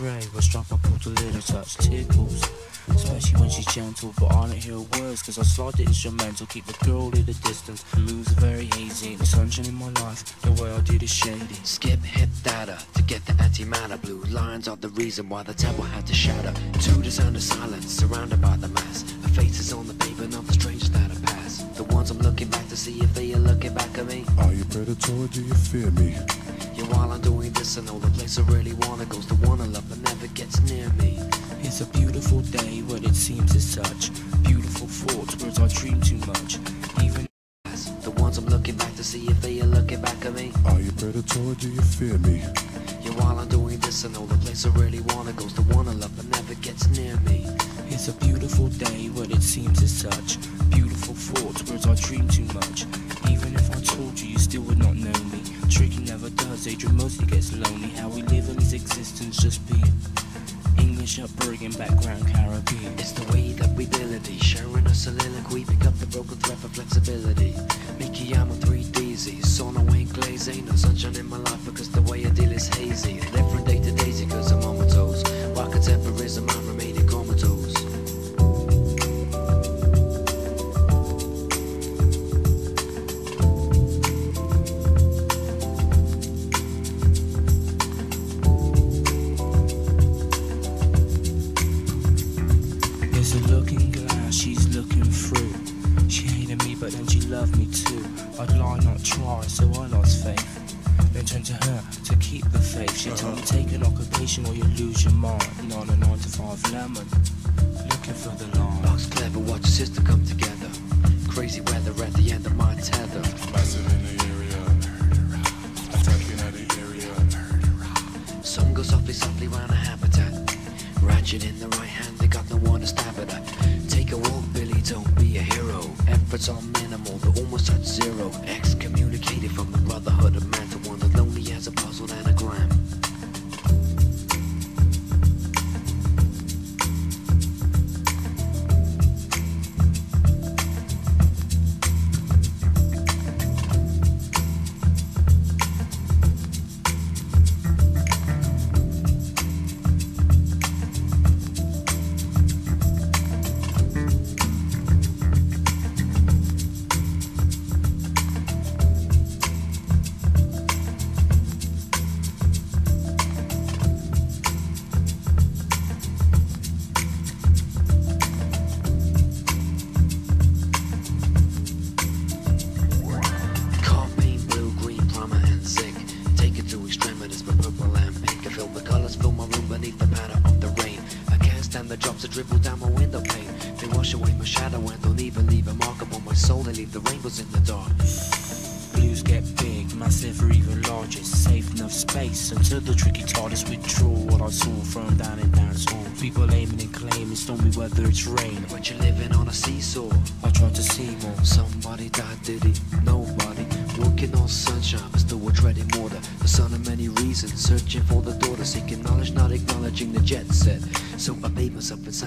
tray was drunk, I pulled the lid and touched tickles. Especially when she's gentle, but I don't hear words, cause I slide the instrumental, keep the girl at a distance. The moves are very hazy, the sunshine in my life, the way I did is shady. Skip hit data to get the anti-matter. Blue lines are the reason why the temple had to shatter. To the sound of silence, surrounded by the mass. Her face is on the pavement of the strange that I pass. The ones I'm looking back to see if they are looking back at me. Are you predatory, do you fear me? Yeah, while I'm doing this I know the place I really wanna goes to one I love but never gets near me. It's a beautiful day, but it seems as such. Beautiful thoughts, words I dream too much. Even the ones I'm looking back to see if they are looking back at me. Are you predatory, do you fear me? Yeah, while I'm doing this I know the place I really wanna goes to one I love but never gets near me. It's a beautiful day, but it seems as such. Beautiful thoughts, words I dream too much. Even if I told you, you still would not know me. Tricky never does, Adrian mostly gets lonely. How we live in his existence just being English upbringing, background Caribbean. It's the way that we build it, sharing a soliloquy. Pick up the broken thread for flexibility. Mikiyama 3DZ, sauna ain't glazing. No sunshine in my life because the way I deal is hazy. And every day to daisy because I'm on my toes. While contemporism, I remain in comatose. Or you lose your mind on a 9-to-5 lemon, looking for the line. Buck's clever, watch your sister come together. Crazy weather at the end of my tether. Massive in the area, murderer. Attacking at the area, murderer. Some go softly, softly round a habitat. Ratchet in the right hand, they got no one to stab at. Take a walk, Billy, don't be a hero. Efforts are minimal, they're almost at zero. Excommunicated from the brotherhood of man to one that lonely as a puzzled anagram.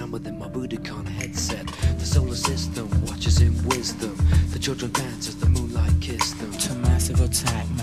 I'm within my Budokan headset. The solar system watches in wisdom. The children dance as the moonlight kisses them. To Massive Attack.